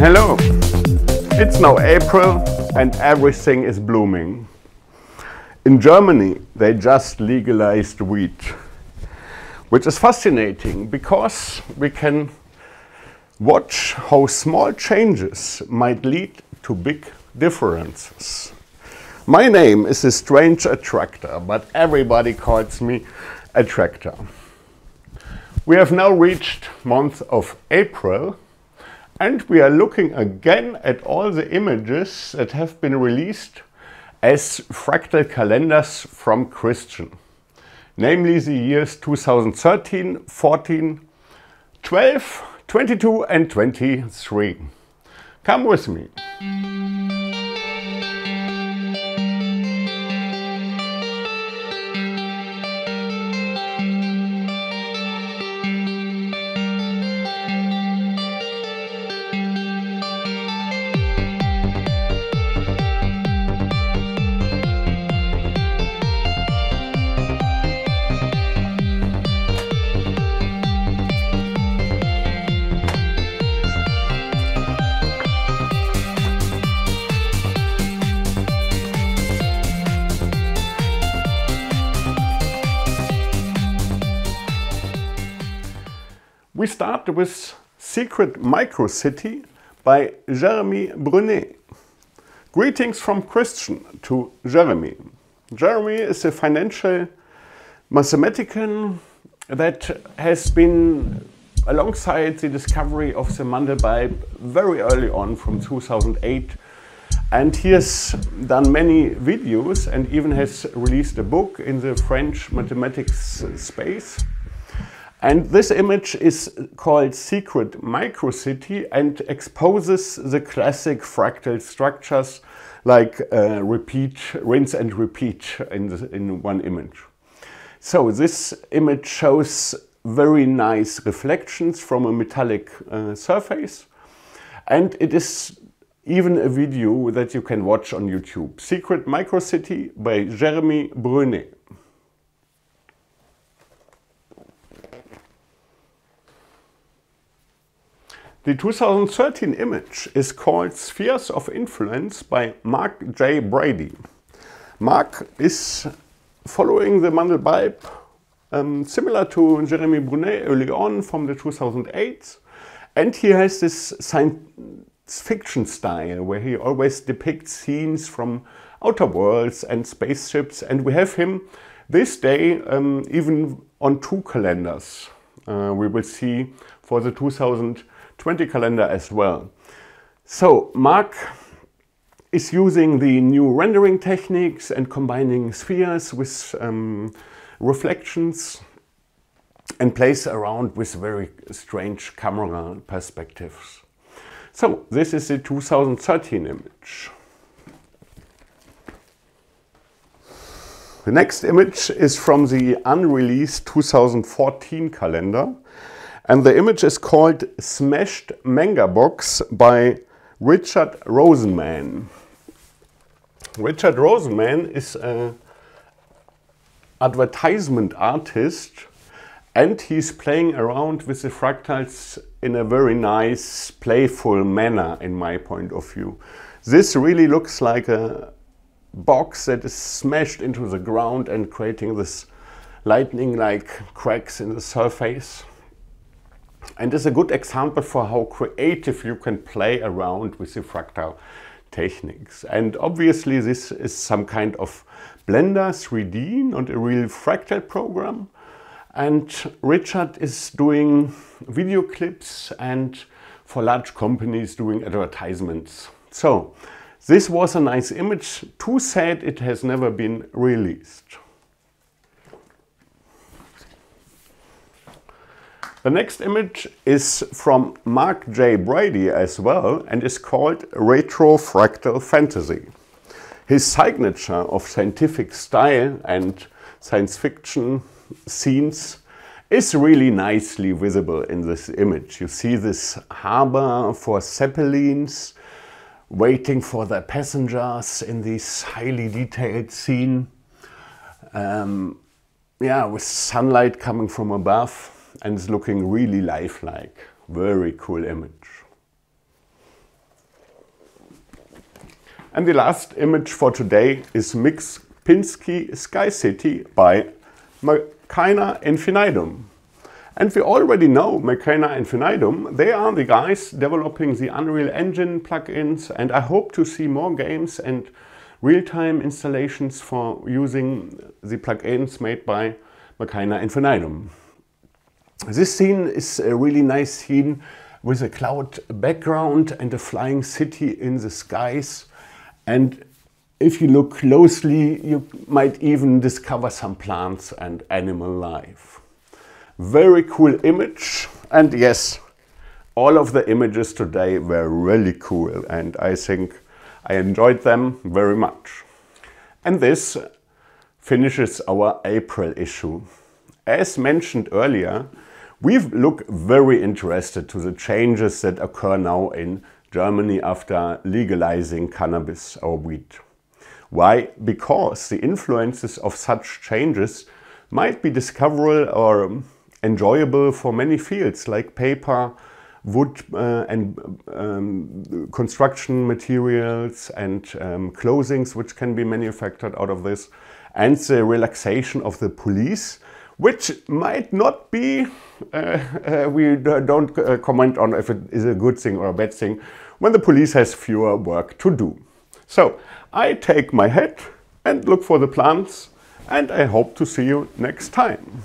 Hello, it's now April and everything is blooming. In Germany they just legalized wheat, which is fascinating because we can watch how small changes might lead to big differences. My name is the Strange Attractor, but everybody calls me Attractor. We have now reached month of April, and we are looking again at all the images that have been released as fractal calendars from Christian. Namely the years 2013, 14, 12, 22 and 23. Come with me. We start with Secret Micro City by Jeremy Brunet. Greetings from Christian to Jeremy. Jeremy is a financial mathematician that has been alongside the discovery of the Mandelbulb very early on from 2008. And he has done many videos and even has released a book in the French mathematics space. And this image is called Secret Micro City and exposes the classic fractal structures like rinse and repeat in one image. So this image shows very nice reflections from a metallic surface, and it is even a video that you can watch on YouTube. Secret Micro City by Jeremy Brunet. The 2013 image is called Spheres of Influence by Mark J. Brady. Mark is following the Mandelbulb, similar to Jeremy Brunet early on from the 2008, and he has this science fiction style where he always depicts scenes from outer worlds and spaceships, and we have him this day even on two calendars. We will see for the 2020 calendar as well. So Mark is using the new rendering techniques and combining spheres with reflections and plays around with very strange camera perspectives. So this is the 2013 image. The next image is from the unreleased 2014 calendar. And the image is called Smashed Manga Box by Richard Rosenman. Richard Rosenman is an advertisement artist, and he's playing around with the fractals in a very nice, playful manner, in my point of view. This really looks like a box that is smashed into the ground and creating this lightning-like cracks in the surface. And it's a good example for how creative you can play around with the fractal techniques. And obviously this is some kind of Blender 3D, not a real fractal program. And Richard is doing video clips and for large companies doing advertisements. So this was a nice image. Too sad it has never been released. The next image is from Mark J. Brady as well and is called Retro Fractal Fantasy. His signature of scientific style and science fiction scenes is really nicely visible in this image. You see this harbor for zeppelins waiting for their passengers in this highly detailed scene. With sunlight coming from above. And it's looking really lifelike. Very cool image. And the last image for today is Mix Pinsky Sky City by Makina Infinitum. And we already know Makina Infinitum. They are the guys developing the Unreal Engine plugins, and I hope to see more games and real-time installations for using the plugins made by Makina Infinitum. This scene is a really nice scene with a cloud background and a flying city in the skies. And if you look closely, you might even discover some plants and animal life. Very cool image. And yes, all of the images today were really cool. And I think I enjoyed them very much. And this finishes our April issue. As mentioned earlier, we look very interested to the changes that occur now in Germany after legalizing cannabis or weed. Why? Because the influences of such changes might be discoverable or enjoyable for many fields like paper, wood and construction materials and clothings which can be manufactured out of this, and the relaxation of the police, which might not be, we don't comment on if it is a good thing or a bad thing, when the police has fewer work to do. So I take my hat and look for the plants, and I hope to see you next time.